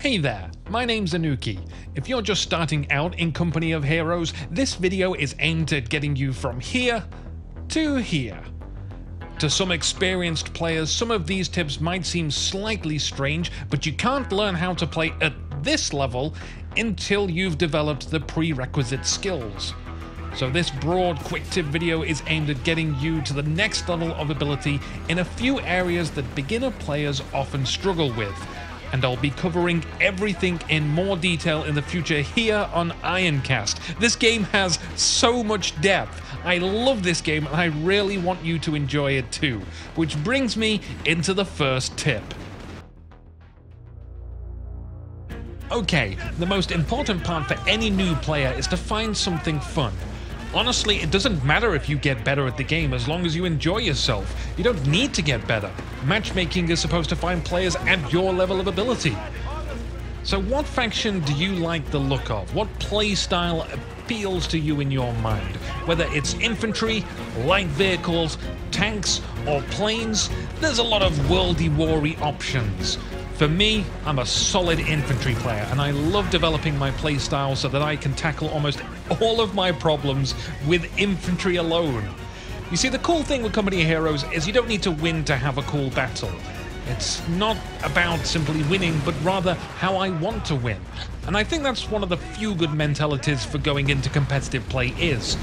Hey there, my name's Inuki. If you're just starting out in Company of Heroes, this video is aimed at getting you from here to here. To some experienced players, some of these tips might seem slightly strange, but you can't learn how to play at this level until you've developed the prerequisite skills. So this broad quick tip video is aimed at getting you to the next level of ability in a few areas that beginner players often struggle with. And I'll be covering everything in more detail in the future here on Ironcast. This game has so much depth. I love this game and I really want you to enjoy it too. Which brings me into the first tip. Okay, the most important part for any new player is to find something fun. Honestly, it doesn't matter if you get better at the game as long as you enjoy yourself. You don't need to get better. Matchmaking is supposed to find players at your level of ability. So what faction do you like the look of? What playstyle appeals to you in your mind? Whether it's infantry, light vehicles, tanks, or planes, there's a lot of worldy war-y options. For me, I'm a solid infantry player, and I love developing my playstyle so that I can tackle almost all of my problems with infantry alone. You see, the cool thing with Company of Heroes is you don't need to win to have a cool battle. It's not about simply winning, but rather how I want to win. And I think that's one of the few good mentalities for going into competitive play is.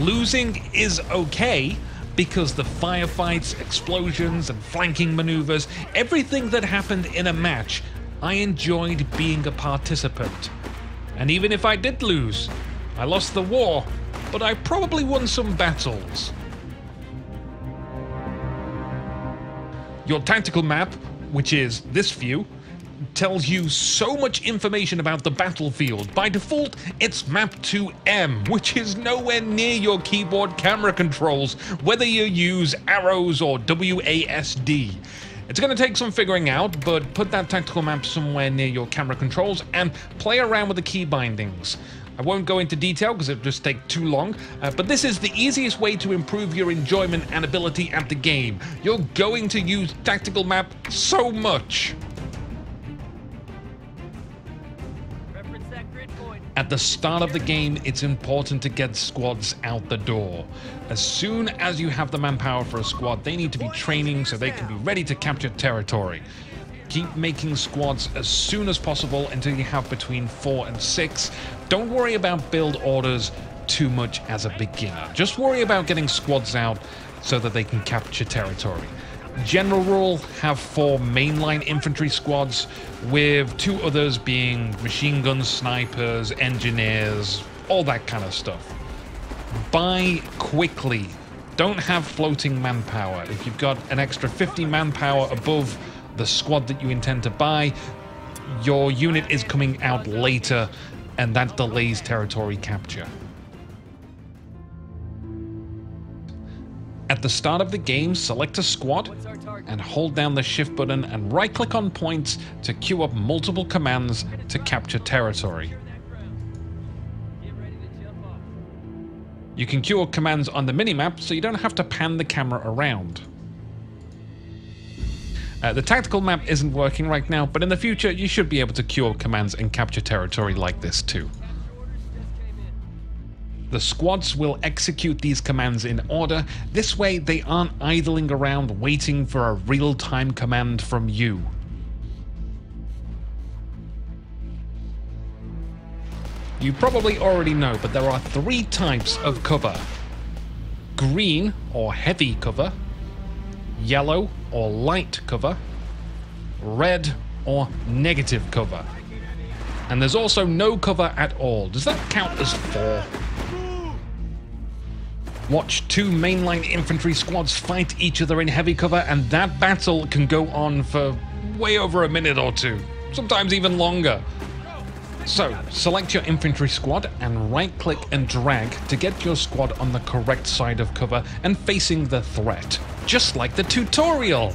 Losing is okay, because the firefights, explosions, and flanking maneuvers, everything that happened in a match, I enjoyed being a participant. And even if I did lose, I lost the war, but I probably won some battles. Your tactical map, which is this view, tells you so much information about the battlefield. By default, it's mapped to M, which is nowhere near your keyboard camera controls, whether you use arrows or WASD. It's going to take some figuring out, but put that tactical map somewhere near your camera controls and play around with the key bindings. I won't go into detail because it'll just take too long, but this is the easiest way to improve your enjoyment and ability at the game. You're going to use tactical map so much. At the start of the game, it's important to get squads out the door. As soon as you have the manpower for a squad, they need to be training so they can be ready to capture territory. Keep making squads as soon as possible until you have between 4 and 6. Don't worry about build orders too much as a beginner. Just worry about getting squads out so that they can capture territory. General rule, have 4 mainline infantry squads, with 2 others being machine gun snipers, engineers, all that kind of stuff. Buy quickly. Don't have floating manpower. If you've got an extra 50 manpower above the squad that you intend to buy, your unit is coming out later, and that delays territory capture. At the start of the game, select a squad and hold down the shift button and right-click on points to queue up multiple commands to capture territory. You can queue up commands on the minimap so you don't have to pan the camera around. The tactical map isn't working right now, but in the future you should be able to queue up commands and capture territory like this too. The squads will execute these commands in order. This way they aren't idling around waiting for a real-time command from you. You probably already know, but there are 3 types of cover. Green or heavy cover, yellow or light cover, red or negative cover. And there's also no cover at all. Does that count as 4? Watch 2 mainline infantry squads fight each other in heavy cover, and that battle can go on for way over a minute or 2, sometimes even longer. So, select your infantry squad and right-click and drag to get your squad on the correct side of cover and facing the threat, just like the tutorial.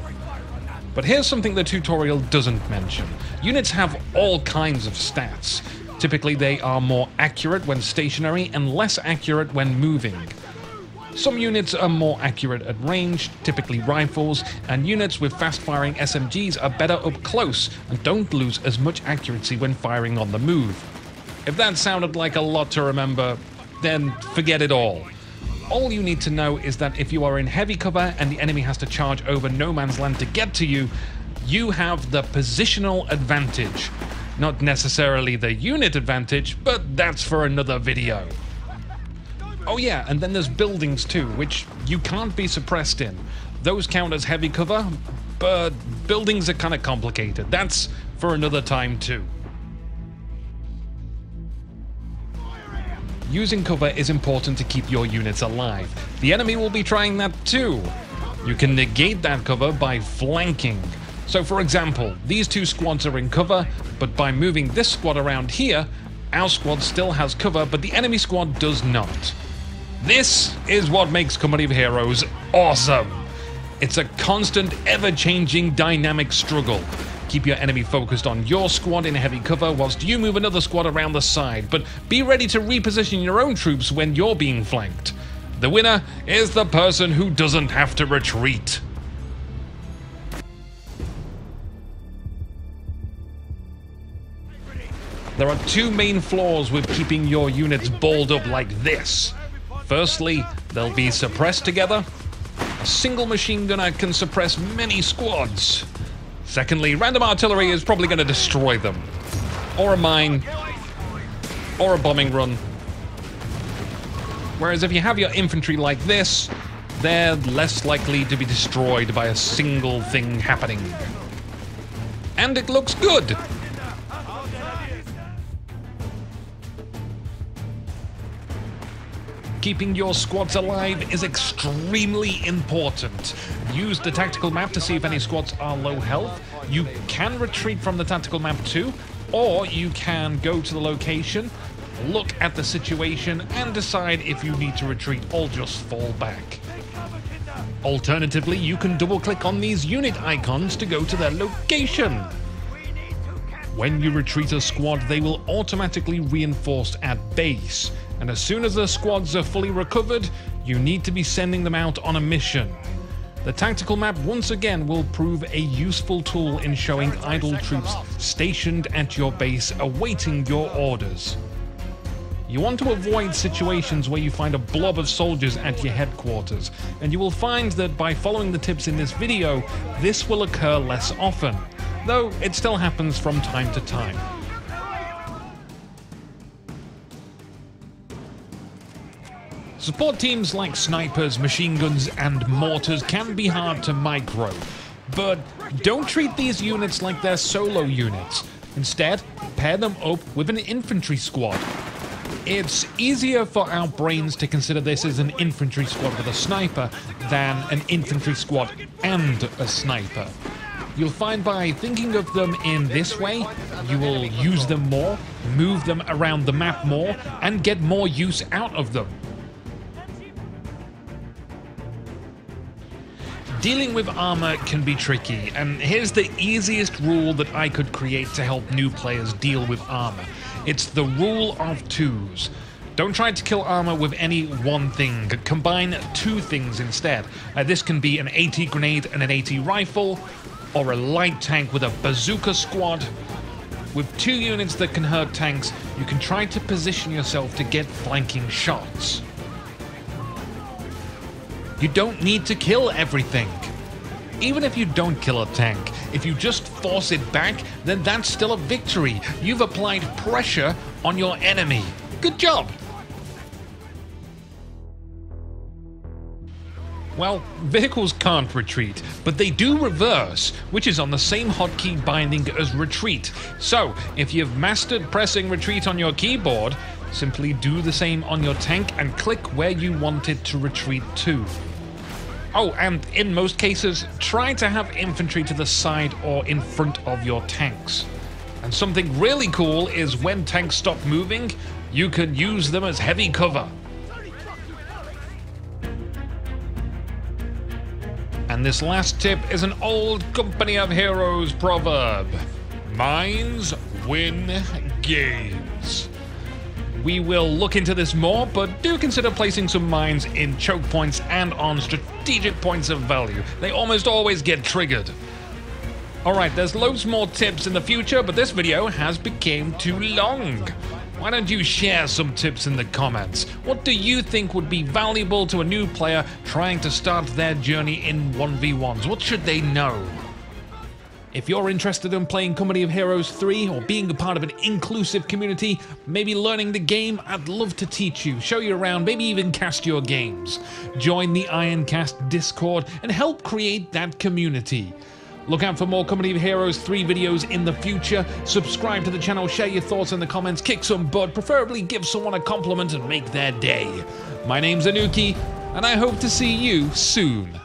But here's something the tutorial doesn't mention. Units have all kinds of stats. Typically, they are more accurate when stationary and less accurate when moving. Some units are more accurate at range, typically rifles, and units with fast-firing SMGs are better up close and don't lose as much accuracy when firing on the move. If that sounded like a lot to remember, then forget it all. All you need to know is that if you are in heavy cover and the enemy has to charge over no man's land to get to you, you have the positional advantage. Not necessarily the unit advantage, but that's for another video. Oh yeah, and then there's buildings too, which you can't be suppressed in. Those count as heavy cover, but buildings are kind of complicated. That's for another time too. Using cover is important to keep your units alive. The enemy will be trying that too. You can negate that cover by flanking. So for example, these two squads are in cover, but by moving this squad around here, our squad still has cover, but the enemy squad does not. This is what makes Company of Heroes awesome. It's a constant, ever-changing, dynamic struggle. Keep your enemy focused on your squad in heavy cover whilst you move another squad around the side, but be ready to reposition your own troops when you're being flanked. The winner is the person who doesn't have to retreat. There are two main flaws with keeping your units balled up like this. Firstly, they'll be suppressed together. A single machine gunner can suppress many squads. Secondly, random artillery is probably going to destroy them. Or a mine. Or a bombing run. Whereas if you have your infantry like this, they're less likely to be destroyed by a single thing happening. And it looks good! Keeping your squads alive is extremely important. Use the tactical map to see if any squads are low health. You can retreat from the tactical map too, or you can go to the location, look at the situation, and decide if you need to retreat or just fall back. Alternatively, you can double-click on these unit icons to go to their location. When you retreat a squad, they will automatically reinforce at base. And as soon as the squads are fully recovered, you need to be sending them out on a mission. The tactical map once again will prove a useful tool in showing idle troops stationed at your base awaiting your orders. You want to avoid situations where you find a blob of soldiers at your headquarters, and you will find that by following the tips in this video, this will occur less often, though it still happens from time to time. Support teams like snipers, machine guns, and mortars can be hard to micro, but don't treat these units like they're solo units. Instead, pair them up with an infantry squad. It's easier for our brains to consider this as an infantry squad with a sniper than an infantry squad and a sniper. You'll find by thinking of them in this way, you will use them more, move them around the map more, and get more use out of them. Dealing with armor can be tricky, and here's the easiest rule that I could create to help new players deal with armor. It's the rule of twos. Don't try to kill armor with any one thing. Combine two things instead. This can be an AT grenade and an AT rifle, or a light tank with a bazooka squad. With two units that can hurt tanks, you can try to position yourself to get flanking shots. You don't need to kill everything. Even if you don't kill a tank, if you just force it back, then that's still a victory. You've applied pressure on your enemy. Good job! Well, vehicles can't retreat, but they do reverse, which is on the same hotkey binding as retreat. So, if you've mastered pressing retreat on your keyboard, simply do the same on your tank and click where you want it to retreat to. Oh, and in most cases, try to have infantry to the side or in front of your tanks. And something really cool is when tanks stop moving, you can use them as heavy cover. And this last tip is an old Company of Heroes proverb. Mines win games. We will look into this more, but do consider placing some mines in choke points and on strategic points of value. They almost always get triggered. Alright, there's loads more tips in the future, but this video has become too long. Why don't you share some tips in the comments? What do you think would be valuable to a new player trying to start their journey in 1v1s? What should they know? If you're interested in playing Company of Heroes 3 or being a part of an inclusive community, maybe learning the game, I'd love to teach you, show you around, maybe even cast your games. Join the Ironcast Discord and help create that community. Look out for more Company of Heroes 3 videos in the future. Subscribe to the channel, share your thoughts in the comments, kick some butt, preferably give someone a compliment and make their day. My name's Inuki, and I hope to see you soon.